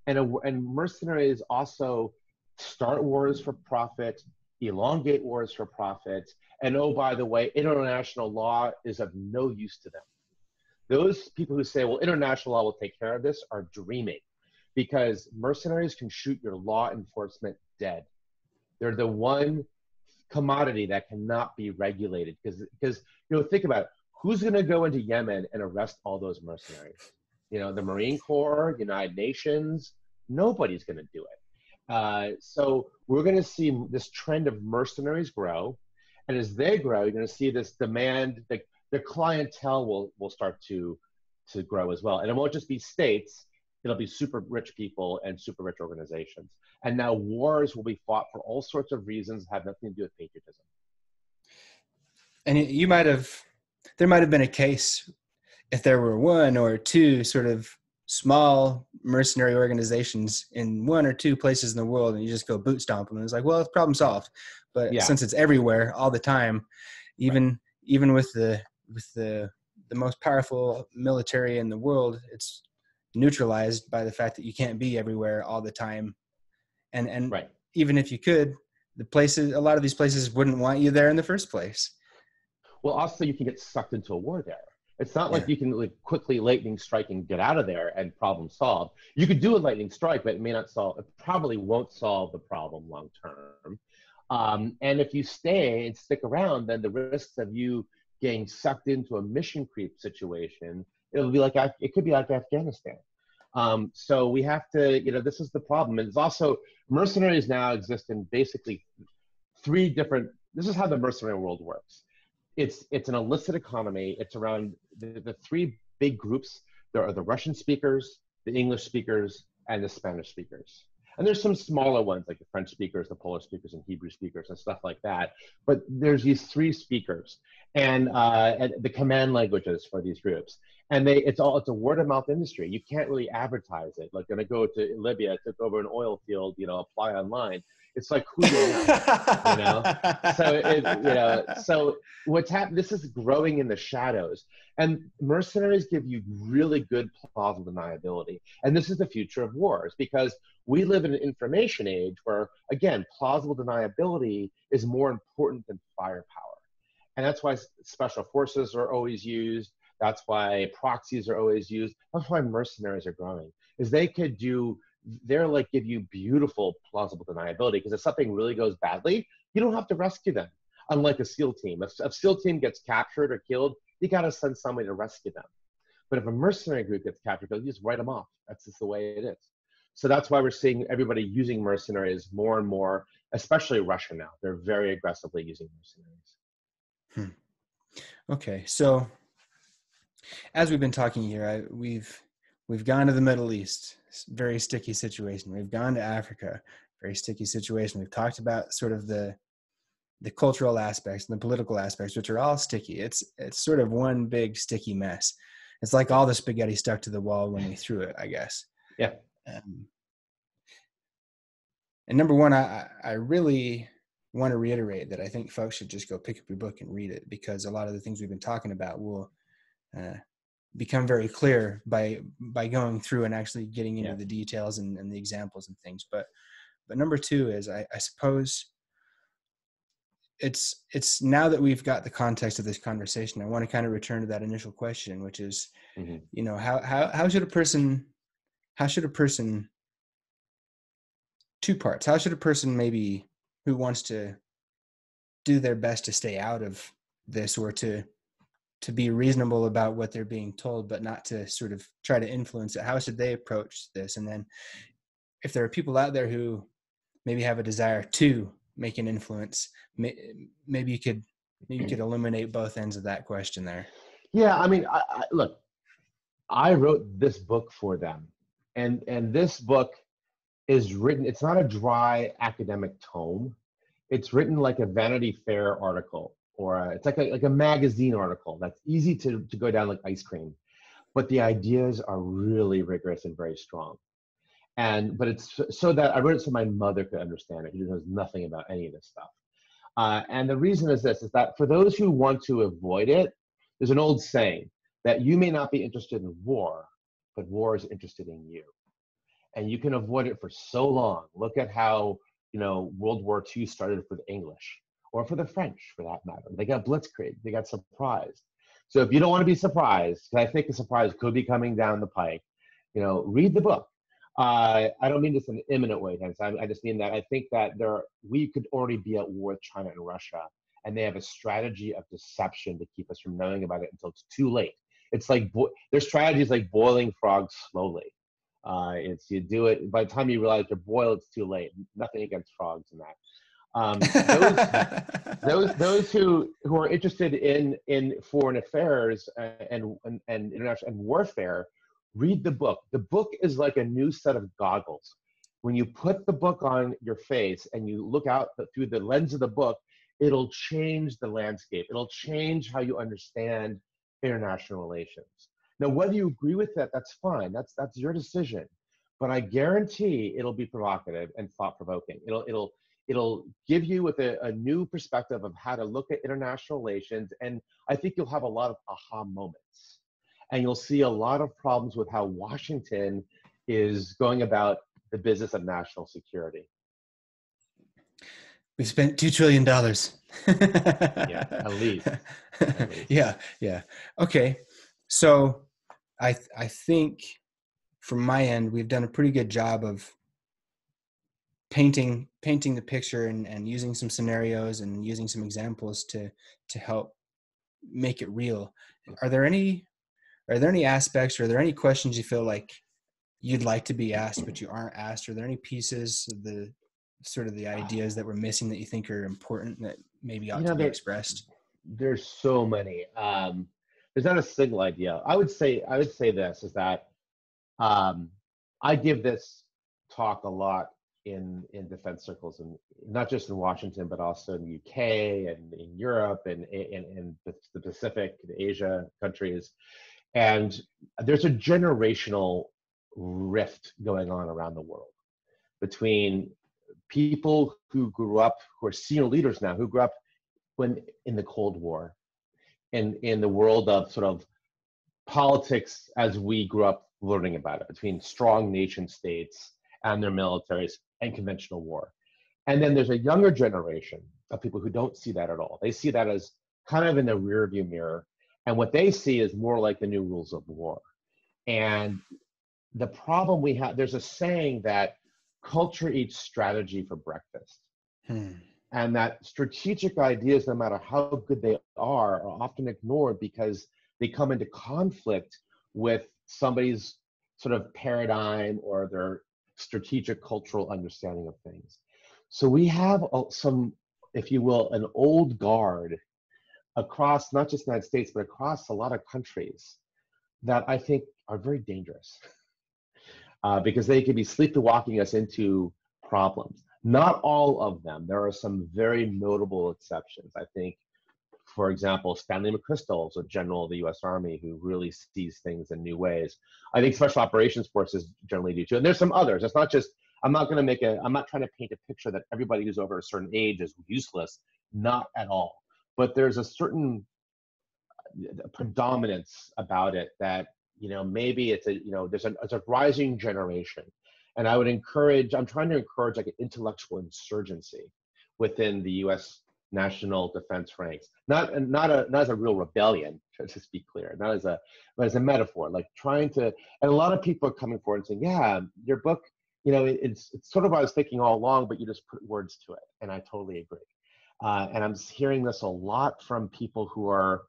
And, a, and mercenaries also start wars for profit, elongate wars for profit. And oh, by the way, international law is of no use to them. Those people who say, well, international law will take care of this are dreaming. Because mercenaries can shoot your law enforcement dead. They're the one commodity that cannot be regulated. Because, because you know, think about it. Who's going to go into Yemen and arrest all those mercenaries? You know, the Marine Corps, United Nations, nobody's going to do it. Uh, so we're going to see this trend of mercenaries grow. And as they grow, you're going to see this demand, the, the clientele will, will start to, to grow as well. And it won't just be states. It'll be super rich people and super rich organizations. And now wars will be fought for all sorts of reasons that have nothing to do with patriotism. And you might have, there might have been a case if there were one or two sort of small mercenary organizations in one or two places in the world, and you just go boot stomp them. And it's like, well, it's problem solved. But yeah. since it's everywhere all the time, even right. even with the with the the most powerful military in the world, it's neutralized by the fact that you can't be everywhere all the time. And and right. even if you could, the places, a lot of these places wouldn't want you there in the first place. Well, also you can get sucked into a war there. It's not like yeah. you can like quickly lightning strike and get out of there and problem solved. You could do a lightning strike, but it may not solve, it probably won't solve the problem long term. Um, and if you stay and stick around, then the risks of you getting sucked into a mission creep situation, it'll be like, it could be like Afghanistan. Um, so we have to, you know, this is the problem. And it's also, mercenaries now exist in basically three different, this is how the mercenary world works. It's, it's an illicit economy. It's around the, the three big groups. There are the Russian speakers, the English speakers, and the Spanish speakers. And there's some smaller ones like the French speakers, the Polish speakers, and Hebrew speakers and stuff like that. But there's these three speakers and, uh, and the command languages for these groups. And they, it's all, it's a word of mouth industry. You can't really advertise it. Like, gonna go to Libya, took over an oil field, you know, apply online. It's like, who do you know? So, it, you know, so what's happened, this is growing in the shadows. And mercenaries give you really good plausible deniability. And this is the future of wars, because we live in an information age where, again, plausible deniability is more important than firepower. And that's why special forces are always used. That's why proxies are always used. That's why mercenaries are growing, is they could do, they're like, give you beautiful plausible deniability, because if something really goes badly, you don't have to rescue them. Unlike a SEAL team, if a SEAL team gets captured or killed, you got to send somebody to rescue them. But if a mercenary group gets captured, you just write them off. That's just the way it is. So that's why we're seeing everybody using mercenaries more and more, especially Russia now. They're very aggressively using mercenaries. Hmm. Okay, so as we've been talking here, I, we've we've gone to the Middle East. Very sticky situation. We've gone to Africa, very sticky situation. We've talked about sort of the the cultural aspects and the political aspects, which are all sticky. It's it's sort of one big sticky mess. It's like all the spaghetti stuck to the wall when we threw it, I guess. Yeah. Um, and number one, I I really want to reiterate that I think folks should just go pick up your book and read it, because a lot of the things we've been talking about will uh, become very clear by by going through and actually getting into yeah. the details and, and the examples and things. But but number two is I, I suppose it's it's now that we've got the context of this conversation, I want to kind of return to that initial question, which is mm-hmm. you know, how how how should a person how should a person two parts how should a person maybe who wants to do their best to stay out of this, or to to be reasonable about what they're being told, but not to sort of try to influence it. How should they approach this? And then if there are people out there who maybe have a desire to make an influence, may, maybe you could, maybe you could illuminate both ends of that question there. Yeah. I mean, I, I, look, I wrote this book for them, and, and this book is written, it's not a dry academic tome. It's written like a Vanity Fair article. Or a, it's like a, like a magazine article that's easy to, to go down like ice cream. But the ideas are really rigorous and very strong. And, but it's so that I wrote it so my mother could understand it, who knows nothing about any of this stuff. Uh, and the reason is this, is that for those who want to avoid it, there's an old saying that you may not be interested in war, but war is interested in you. And you can avoid it for so long. Look at how, you know, World War Two started for the English. Or for the French, for that matter. They got blitzkrieg, they got surprised. So if you don't want to be surprised, because I think a surprise could be coming down the pike, you know, read the book. Uh, I don't mean this in an imminent way, hence. I, I just mean that I think that there are, we could already be at war with China and Russia, and they have a strategy of deception to keep us from knowing about it until it's too late. It's like, bo- their strategy is like boiling frogs slowly. Uh, it's, you do it, by the time you realize you're boiled, it's too late. Nothing against frogs in that. Um, those, those, those who, who are interested in, in foreign affairs and, and, and international and warfare, read the book. The book is like a new set of goggles. When you put the book on your face and you look out the, through the lens of the book, it'll change the landscape. It'll change how you understand international relations. Now, whether you agree with that, that's fine. That's, that's your decision. But I guarantee it'll be provocative and thought-provoking. It'll, it'll, It'll give you with a, a new perspective of how to look at international relations. And I think you'll have a lot of aha moments. And you'll see a lot of problems with how Washington is going about the business of national security. We spent two trillion dollars. Yeah, at least. At least. Yeah, yeah. Okay. So I th- I think from my end, we've done a pretty good job of painting painting the picture and, and using some scenarios and using some examples to to help make it real. Are there any are there any aspects, or are there any questions you feel like you'd like to be asked but you aren't asked? Are there any pieces of the sort of the ideas that we're missing that you think are important that maybe ought you know, to be there, expressed? There's so many. Um, there's not a single idea. I would say I would say this is that um, I give this talk a lot in in defense circles, and not just in Washington, but also in the U K and in Europe and in in the Pacific, the Asia countries. And there's a generational rift going on around the world between people who grew up, who are senior leaders now, who grew up when in the Cold War, and in the world of sort of politics as we grew up learning about it, between strong nation states and their militaries and conventional war. And then there's a younger generation of people who don't see that at all. They see that as kind of in the rearview mirror. And what they see is more like the new rules of war. And the problem we have, there's a saying that culture eats strategy for breakfast. Hmm. And that strategic ideas, no matter how good they are, are often ignored because they come into conflict with somebody's sort of paradigm or their strategic cultural understanding of things. So we have some, if you will, an old guard across not just the United States, but across a lot of countries that I think are very dangerous uh, because they could be sleepwalking us into problems. Not all of them. There are some very notable exceptions. I think, for example, Stanley McChrystal is a general of the U S Army who really sees things in new ways. I think Special Operations Forces generally do too. And there's some others. It's not just, I'm not going to make a, I'm not trying to paint a picture that everybody who's over a certain age is useless. Not at all. But there's a certain predominance about it that, you know, maybe it's a, you know, there's a, it's a rising generation. And I would encourage, I'm trying to encourage like an intellectual insurgency within the U S national defense ranks. Not not a not as a real rebellion, to be clear, not as a, but as a metaphor, like trying to, and a lot of people are coming forward and saying, yeah, your book, you know, it, it's, it's sort of what I was thinking all along, but you just put words to it. And I totally agree. Uh, and I'm hearing this a lot from people who are,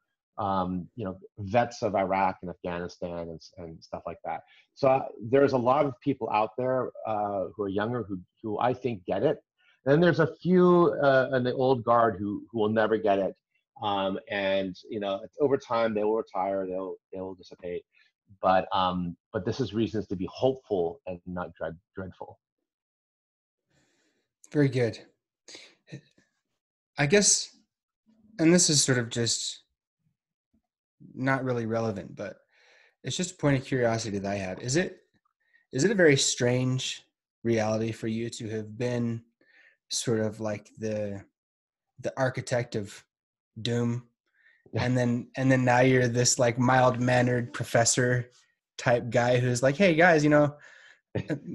Um, you know, vets of Iraq and Afghanistan and, and stuff like that. So uh, there's a lot of people out there uh, who are younger who, who I think get it. Then there's a few uh, in the old guard who who will never get it. Um, and you know, over time they will retire, they'll they will dissipate. But um, but this is reasons to be hopeful and not dread, dreadful. Very good. I guess, and this is sort of just not really relevant, but it's just a point of curiosity that I had. Is it, is it a very strange reality for you to have been sort of like the, the architect of doom? Yeah. And then, and then now you're this like mild mannered professor type guy who's like, hey guys, you know,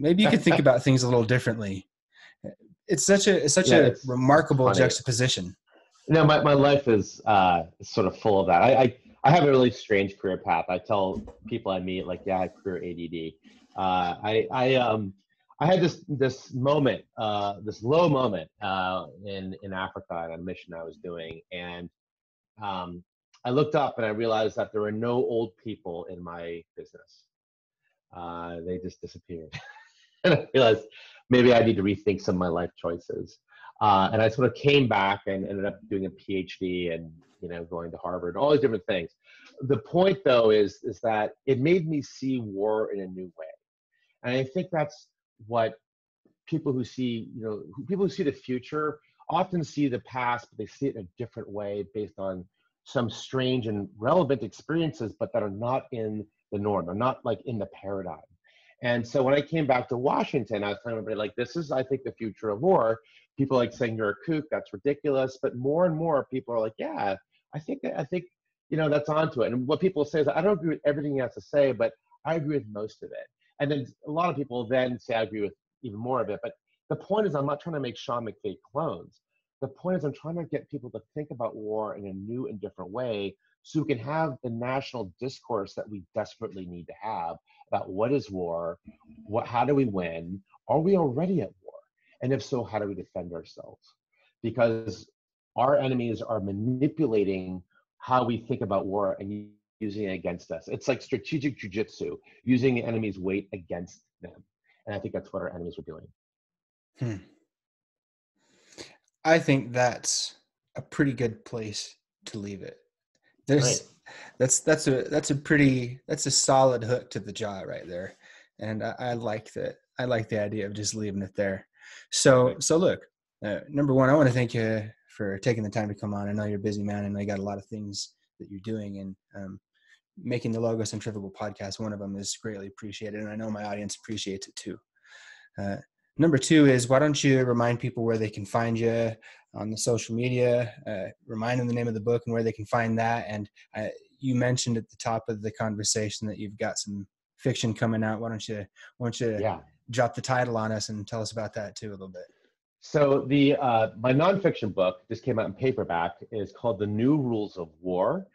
maybe you could think about things a little differently. It's such a, it's such yeah, a it's remarkable funny. Juxtaposition. No, my, my life is uh, sort of full of that. I, I, I have a really strange career path. I tell people I meet, like, yeah, I have career A D D. Uh, I I um I had this this moment, uh, this low moment uh, in in Africa on a mission I was doing, and um, I looked up and I realized that there were no old people in my business. Uh, they just disappeared, and I realized maybe I need to rethink some of my life choices. Uh, and I sort of came back and ended up doing a P H D and, you know, going to Harvard, all these different things. The point, though, is is that it made me see war in a new way. And I think that's what people who see, you know, people who see the future often see the past, but they see it in a different way based on some strange and relevant experiences, but that are not in the norm, are not like in the paradigm. And so when I came back to Washington, I was telling everybody, like, this is, I think, the future of war. People are like saying you're a kook, that's ridiculous. But more and more people are like, yeah, I think that, I think, you know, that's onto it. And what people say is, I don't agree with everything you have to say, but I agree with most of it. And then a lot of people then say, I agree with even more of it. But the point is, I'm not trying to make Sean McFate clones. The point is, I'm trying to get people to think about war in a new and different way so we can have the national discourse that we desperately need to have about what is war, what, how do we win, are we already at war, and if so, how do we defend ourselves? Because our enemies are manipulating how we think about war and using it against us. It's like strategic jujitsu, using the enemy's weight against them. And I think that's what our enemies are doing. Hmm. I think that's a pretty good place to leave it. There's, right. That's that's a that's a pretty that's a solid hook to the jaw right there, and I, I like that. I like the idea of just leaving it there. So right. so look, uh, number one, I want to thank you for taking the time to come on. I know you're a busy man, and I got a lot of things that you're doing, and um, making the Logocentrifugal podcast one of them is greatly appreciated, and I know my audience appreciates it too. Uh, Number two is, why don't you remind people where they can find you on the social media, uh, remind them the name of the book and where they can find that. And uh, you mentioned at the top of the conversation that you've got some fiction coming out. Why don't you, why don't you yeah. drop the title on us and tell us about that too a little bit? So the uh, my nonfiction book, just came out in paperback, is called The New Rules of War.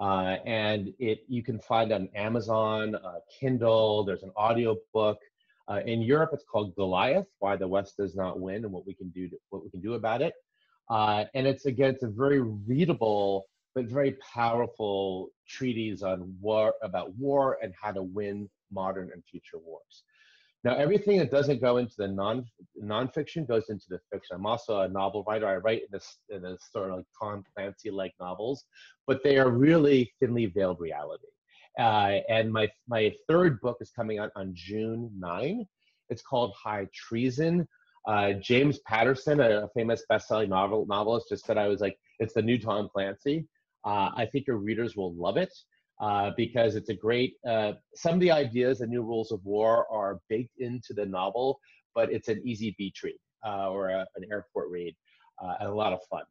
Uh, and it you can find on Amazon, uh, Kindle, there's an audio book. Uh, in Europe, it's called Goliath: Why the West Does Not Win and What We Can Do to, What We Can Do About It. Uh, and it's again, it's a very readable but very powerful treatise on war about war and how to win modern and future wars. Now, everything that doesn't go into the non nonfiction goes into the fiction. I'm also a novel writer. I write in this in this sort of like Tom Clancy like novels, but they are really thinly veiled reality. Uh, and my my third book is coming out on June ninth. It's called High Treason. Uh, James Patterson, a famous best-selling novel, novelist, just said, I was like, it's the new Tom Clancy. Uh, I think your readers will love it uh, because it's a great, uh, some of the ideas, the new rules of war are baked into the novel, but it's an easy beach read uh, or a, an airport read uh, and a lot of fun.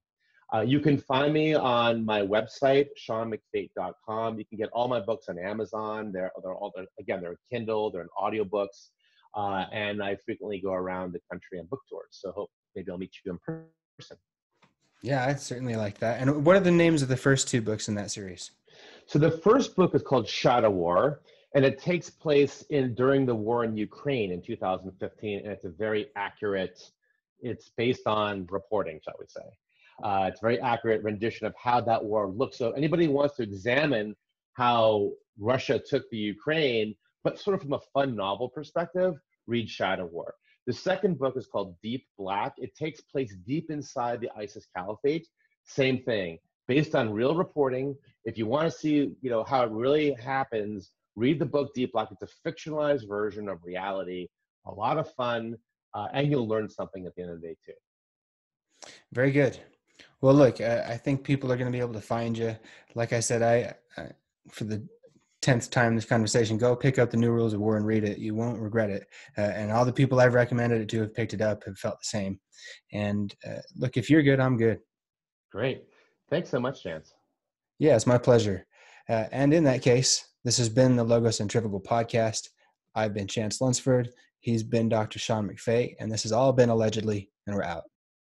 Uh, you can find me on my website, sean m c fate dot com. You can get all my books on Amazon. They're, they're all, they're, again, they're Kindle, they're in audiobooks. Uh, and I frequently go around the country on book tours. So hope maybe I'll meet you in person. Yeah, I'd certainly like that. And what are the names of the first two books in that series? So the first book is called Shadow War, and it takes place in during the war in Ukraine in two thousand fifteen. And it's a very accurate, it's based on reporting, shall we say. Uh, it's a very accurate rendition of how that war looks. So anybody who wants to examine how Russia took the Ukraine, but sort of from a fun novel perspective, read Shadow War. The second book is called Deep Black. It takes place deep inside the ISIS caliphate. Same thing, based on real reporting. If you want to see, you know, how it really happens, read the book Deep Black. It's a fictionalized version of reality. A lot of fun, uh, and you'll learn something at the end of the day too. Very good. Well, look, I, I think people are going to be able to find you. Like I said, I, I for the tenth time in this conversation, go pick up The New Rules of War and read it. You won't regret it. Uh, and all the people I've recommended it to have picked it up have felt the same. And uh, look, if you're good, I'm good. Great. Thanks so much, Chance. Yeah, it's my pleasure. Uh, and in that case, this has been the Logocentrifugal podcast. I've been Chance Lunsford. He's been Doctor Sean McFate. And this has all been Allegedly, and we're out.